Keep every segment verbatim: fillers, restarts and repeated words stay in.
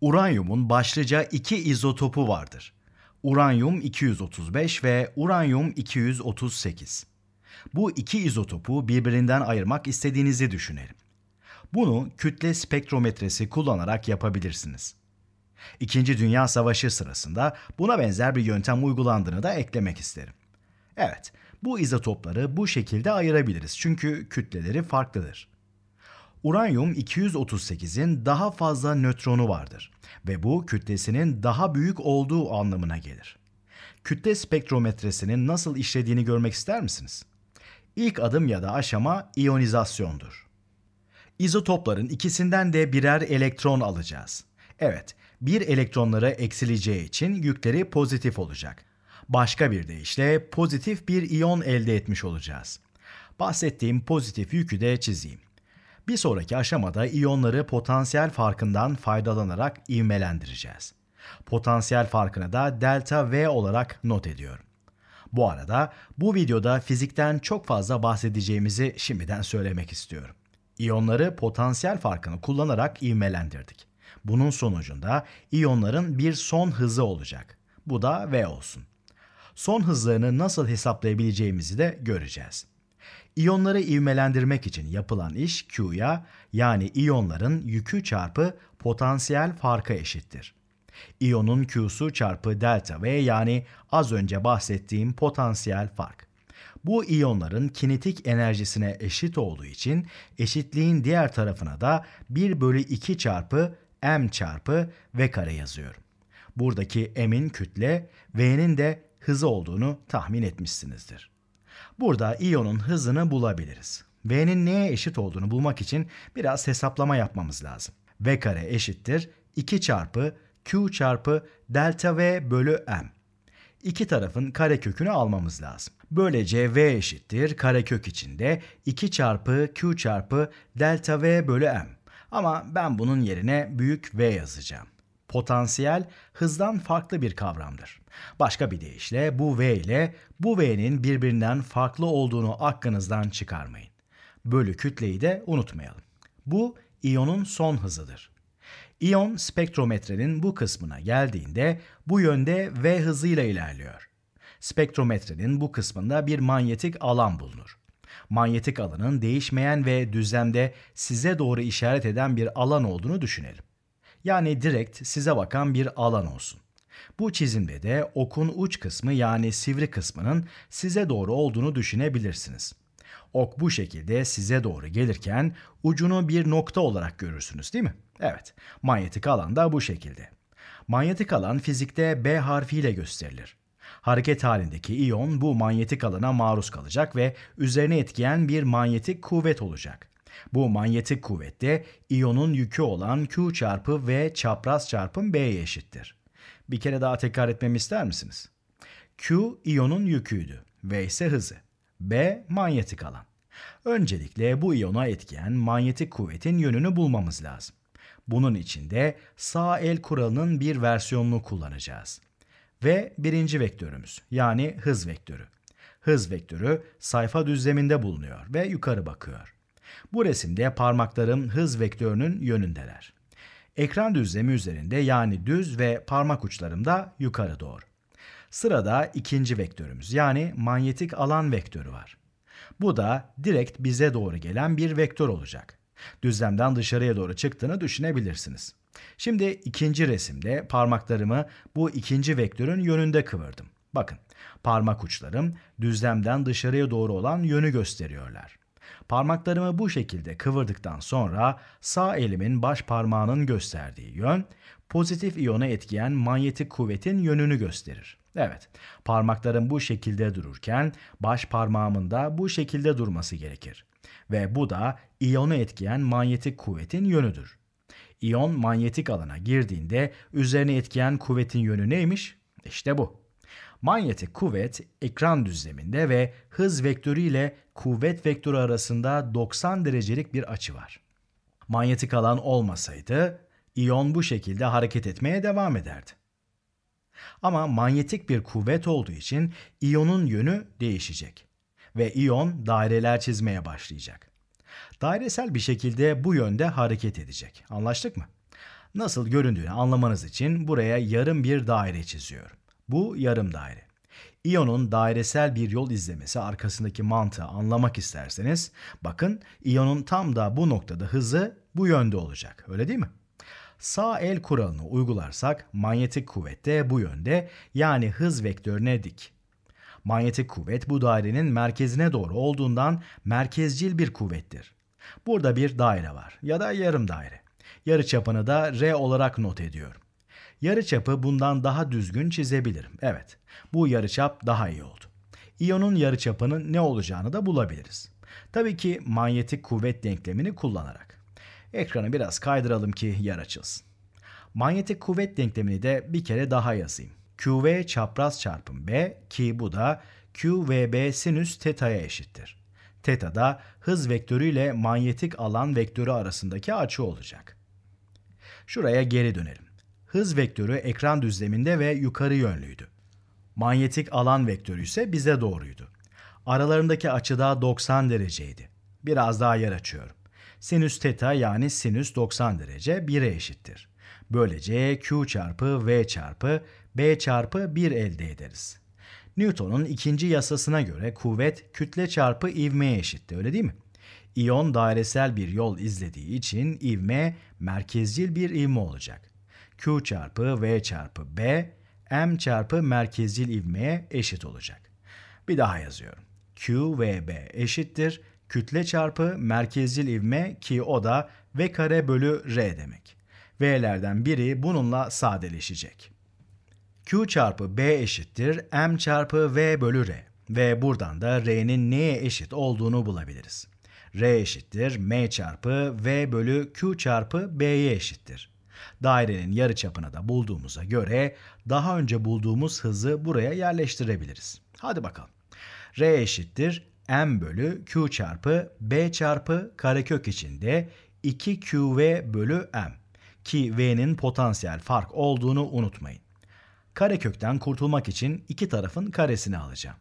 Uranyumun başlıca iki izotopu vardır. uranyum iki yüz otuz beş ve uranyum iki yüz otuz sekiz. Bu iki izotopu birbirinden ayırmak istediğinizi düşünelim. Bunu kütle spektrometresi kullanarak yapabilirsiniz. İkinci Dünya Savaşı sırasında buna benzer bir yöntem uygulandığını da eklemek isterim. Evet, bu izotopları bu şekilde ayırabiliriz çünkü kütleleri farklıdır. Uranyum iki yüz otuz sekizin daha fazla nötronu vardır ve bu kütlesinin daha büyük olduğu anlamına gelir. Kütle spektrometresinin nasıl işlediğini görmek ister misiniz? İlk adım ya da aşama iyonizasyondur. İzotopların ikisinden de birer elektron alacağız. Evet, bir elektronları eksileceği için yükleri pozitif olacak. Başka bir deyişle pozitif bir iyon elde etmiş olacağız. Bahsettiğim pozitif yükü de çizeyim. Bir sonraki aşamada iyonları potansiyel farkından faydalanarak ivmelendireceğiz. Potansiyel farkını da delta V olarak not ediyorum. Bu arada bu videoda fizikten çok fazla bahsedeceğimizi şimdiden söylemek istiyorum. İyonları potansiyel farkını kullanarak ivmelendirdik. Bunun sonucunda iyonların bir son hızı olacak. Bu da V olsun. Son hızlarını nasıl hesaplayabileceğimizi de göreceğiz. İyonları ivmelendirmek için yapılan iş Q'ya, yani iyonların yükü çarpı potansiyel farka eşittir. İyonun Q'su çarpı delta V, yani az önce bahsettiğim potansiyel fark. Bu iyonların kinetik enerjisine eşit olduğu için eşitliğin diğer tarafına da bir bölü iki çarpı m çarpı v kare yazıyorum. Buradaki m'in kütle, v'nin de hızı olduğunu tahmin etmişsinizdir. Burada iyonun hızını bulabiliriz. V'nin neye eşit olduğunu bulmak için biraz hesaplama yapmamız lazım. V kare eşittir iki çarpı Q çarpı delta V bölü M. İki tarafın karekökünü almamız lazım. Böylece V eşittir karekök içinde iki çarpı Q çarpı delta V bölü M. Ama ben bunun yerine büyük V yazacağım. Potansiyel hızdan farklı bir kavramdır. Başka bir deyişle bu V ile bu V'nin birbirinden farklı olduğunu aklınızdan çıkarmayın. Bölü kütleyi de unutmayalım. Bu iyonun son hızıdır. İyon spektrometrenin bu kısmına geldiğinde bu yönde V hızıyla ilerliyor. Spektrometrenin bu kısmında bir manyetik alan bulunur. Manyetik alanın değişmeyen ve düzlemde size doğru işaret eden bir alan olduğunu düşünelim. Yani direkt size bakan bir alan olsun. Bu çizimde de okun uç kısmı, yani sivri kısmının size doğru olduğunu düşünebilirsiniz. Ok bu şekilde size doğru gelirken ucunu bir nokta olarak görürsünüz, değil mi? Evet, manyetik alan da bu şekilde. Manyetik alan fizikte B harfiyle gösterilir. Hareket halindeki iyon bu manyetik alana maruz kalacak ve üzerine etkileyen bir manyetik kuvvet olacak. Bu manyetik kuvvet de iyonun yükü olan Q çarpı V çapraz çarpım B'ye eşittir. Bir kere daha tekrar etmemi ister misiniz? Q iyonun yüküydü, V ise hızı, B manyetik alan. Öncelikle bu iyona etkileyen manyetik kuvvetin yönünü bulmamız lazım. Bunun için de sağ el kuralının bir versiyonunu kullanacağız. Ve birinci vektörümüz, yani hız vektörü. Hız vektörü sayfa düzleminde bulunuyor ve yukarı bakıyor. Bu resimde parmaklarım hız vektörünün yönündeler. Ekran düzlemi üzerinde, yani düz, ve parmak uçlarım da yukarı doğru. Sırada ikinci vektörümüz, yani manyetik alan vektörü var. Bu da direkt bize doğru gelen bir vektör olacak. Düzlemden dışarıya doğru çıktığını düşünebilirsiniz. Şimdi ikinci resimde parmaklarımı bu ikinci vektörün yönünde kıvırdım. Bakın, parmak uçlarım düzlemden dışarıya doğru olan yönü gösteriyorlar. Parmaklarımı bu şekilde kıvırdıktan sonra sağ elimin baş parmağının gösterdiği yön, pozitif iyona etkileyen manyetik kuvvetin yönünü gösterir. Evet, parmaklarım bu şekilde dururken baş parmağımın da bu şekilde durması gerekir. Ve bu da iyonu etkileyen manyetik kuvvetin yönüdür. İyon manyetik alana girdiğinde üzerine etkileyen kuvvetin yönü neymiş? İşte bu. Manyetik kuvvet ekran düzleminde ve hız vektörü ile kuvvet vektörü arasında doksan derecelik bir açı var. Manyetik alan olmasaydı iyon bu şekilde hareket etmeye devam ederdi. Ama manyetik bir kuvvet olduğu için iyonun yönü değişecek ve iyon daireler çizmeye başlayacak. Dairesel bir şekilde bu yönde hareket edecek. Anlaştık mı? Nasıl göründüğünü anlamanız için buraya yarım bir daire çiziyorum. Bu yarım daire. İyonun dairesel bir yol izlemesi arkasındaki mantığı anlamak isterseniz, bakın iyonun tam da bu noktada hızı bu yönde olacak, öyle değil mi? Sağ el kuralını uygularsak manyetik kuvvet de bu yönde, yani hız vektörüne dik. Manyetik kuvvet bu dairenin merkezine doğru olduğundan merkezcil bir kuvvettir. Burada bir daire var ya da yarım daire. Yarıçapını da R olarak not ediyorum. Yarıçapı bundan daha düzgün çizebilirim. Evet, bu yarıçap daha iyi oldu. İyonun yarıçapının ne olacağını da bulabiliriz. Tabii ki manyetik kuvvet denklemini kullanarak. Ekranı biraz kaydıralım ki yer açılsın. Manyetik kuvvet denklemini de bir kere daha yazayım. Q V çapraz çarpım B, ki bu da Q V B sinüs teta'ya eşittir. Teta da hız vektörü ile manyetik alan vektörü arasındaki açı olacak. Şuraya geri dönelim. Hız vektörü ekran düzleminde ve yukarı yönlüydü. Manyetik alan vektörü ise bize doğruydu. Aralarındaki açı da doksan dereceydi. Biraz daha yer açıyorum. Sinüs teta, yani sinüs doksan derece bire eşittir. Böylece Q çarpı V çarpı B çarpı bir elde ederiz. Newton'un ikinci yasasına göre kuvvet kütle çarpı ivmeye eşitti, öyle değil mi? İyon dairesel bir yol izlediği için ivme merkezcil bir ivme olacak. Q çarpı V çarpı B, M çarpı merkezcil ivmeye eşit olacak. Bir daha yazıyorum. Q V B eşittir kütle çarpı merkezcil ivme, ki o da V kare bölü R demek. V'lerden biri bununla sadeleşecek. Q çarpı B eşittir M çarpı V bölü R. Ve buradan da R'nin neye eşit olduğunu bulabiliriz. R eşittir M çarpı V bölü Q çarpı B'ye eşittir. Dairenin yarıçapını da bulduğumuza göre daha önce bulduğumuz hızı buraya yerleştirebiliriz. Hadi bakalım. R eşittir M bölü Q çarpı B çarpı karekök içinde iki Q V bölü M. Ki V'nin potansiyel fark olduğunu unutmayın. Karekökten kurtulmak için iki tarafın karesini alacağım.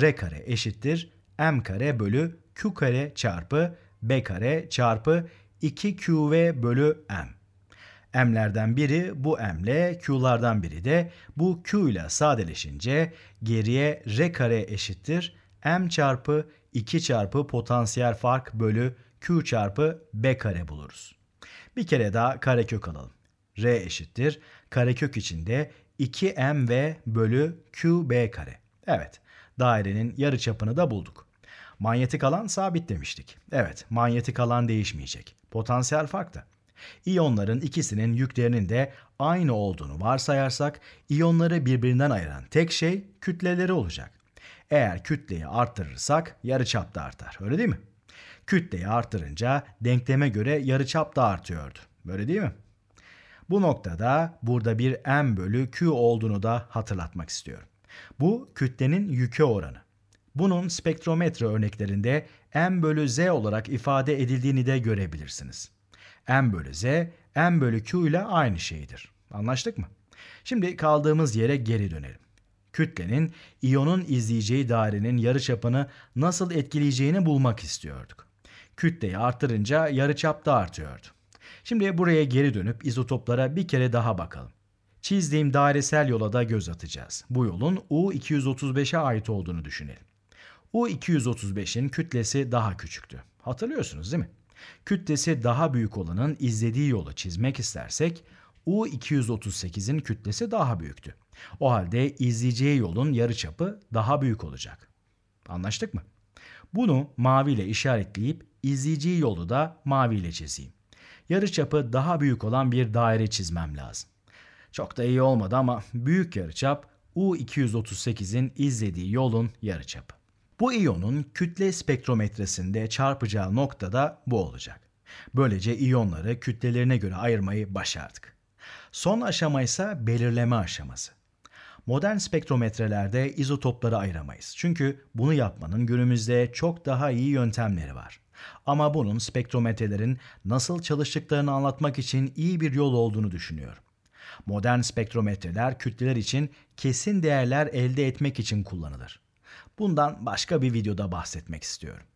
R kare eşittir M kare bölü Q kare çarpı B kare çarpı iki Q V bölü M. M'lerden biri bu M ile, Q'lardan biri de bu Q ile sadeleşince geriye R kare eşittir M çarpı iki çarpı potansiyel fark bölü Q çarpı B kare buluruz. Bir kere daha karekök alalım. R eşittir karekök içinde iki M V bölü Q B kare. Evet, dairenin yarıçapını da bulduk. Manyetik alan sabit demiştik. Evet, manyetik alan değişmeyecek. Potansiyel fark da. İyonların ikisinin yüklerinin de aynı olduğunu varsayarsak iyonları birbirinden ayıran tek şey kütleleri olacak. Eğer kütleyi arttırırsak yarıçap da artar, öyle değil mi? Kütleyi arttırınca denkleme göre yarıçap da artıyordu, öyle değil mi? Bu noktada burada bir M bölü Q olduğunu da hatırlatmak istiyorum. Bu kütlenin yüke oranı. Bunun spektrometre örneklerinde M bölü Z olarak ifade edildiğini de görebilirsiniz. M bölü Z, M bölü Q ile aynı şeydir. Anlaştık mı? Şimdi kaldığımız yere geri dönelim. Kütlenin, iyonun izleyeceği dairenin yarıçapını nasıl etkileyeceğini bulmak istiyorduk. Kütleyi arttırınca yarıçap da artıyordu. Şimdi buraya geri dönüp izotoplara bir kere daha bakalım. Çizdiğim dairesel yola da göz atacağız. Bu yolun U iki yüz otuz beşe ait olduğunu düşünelim. U iki yüz otuz beşin kütlesi daha küçüktü. Hatırlıyorsunuz değil mi? Kütlesi daha büyük olanın izlediği yolu çizmek istersek U iki yüz otuz sekizin kütlesi daha büyüktü. O halde izleyeceği yolun yarıçapı daha büyük olacak. Anlaştık mı? Bunu maviyle işaretleyip izleyeceği yolu da maviyle çizeyim. Yarıçapı daha büyük olan bir daire çizmem lazım. Çok da iyi olmadı ama büyük yarıçap U iki yüz otuz sekizin izlediği yolun yarıçapı. Bu iyonun kütle spektrometresinde çarpacağı nokta da bu olacak. Böylece iyonları kütlelerine göre ayırmayı başardık. Son aşama ise belirleme aşaması. Modern spektrometrelerde izotopları ayıramayız. Çünkü bunu yapmanın günümüzde çok daha iyi yöntemleri var. Ama bunun spektrometrelerin nasıl çalıştıklarını anlatmak için iyi bir yol olduğunu düşünüyorum. Modern spektrometreler kütleler için kesin değerler elde etmek için kullanılır. Bundan başka bir videoda bahsetmek istiyorum.